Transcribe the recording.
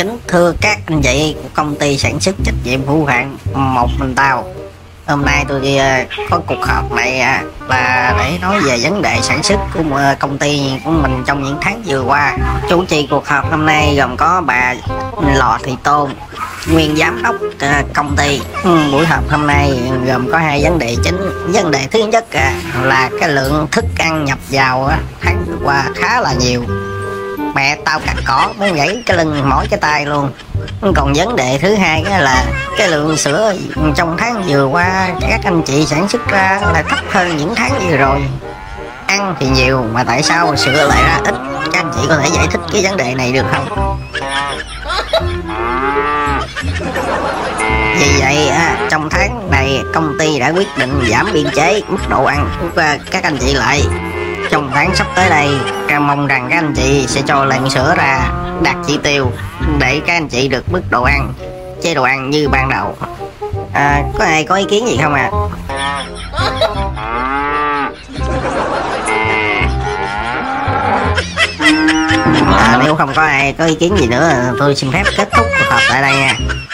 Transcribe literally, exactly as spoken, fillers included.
Kính thưa các anh chị, công ty sản xuất trách nhiệm hữu hạn một mình tao. Hôm nay tôi có cuộc họp này là để nói về vấn đề sản xuất của công ty của mình trong những tháng vừa qua. Chủ trì cuộc họp hôm nay gồm có bà Lò Thị Tôn Nguyên, giám đốc công ty. Buổi họp hôm nay gồm có hai vấn đề chính. Vấn đề thứ nhất là cái lượng thức ăn nhập vào tháng vừa qua khá là nhiều, mẹ tao cắt cỏ muốn gãy cái lưng mỏi cái tay luôn. Còn vấn đề thứ hai là cái lượng sữa trong tháng vừa qua các anh chị sản xuất ra là thấp hơn những tháng vừa rồi. Ăn thì nhiều mà tại sao sữa lại ra ít? Các anh chị có thể giải thích cái vấn đề này được không? Vì vậy trong tháng này công ty đã quyết định giảm biên chế mức độ ăn của các anh chị lại. Trong tháng sắp tới đây, Trang mong rằng các anh chị sẽ cho lượng sữa ra đạt chỉ tiêu để các anh chị được mức độ ăn, chế độ ăn như ban đầu. À, có ai có ý kiến gì không ạ? À? À, nếu không có ai có ý kiến gì nữa, tôi xin phép kết thúc cuộc họp tại đây nha.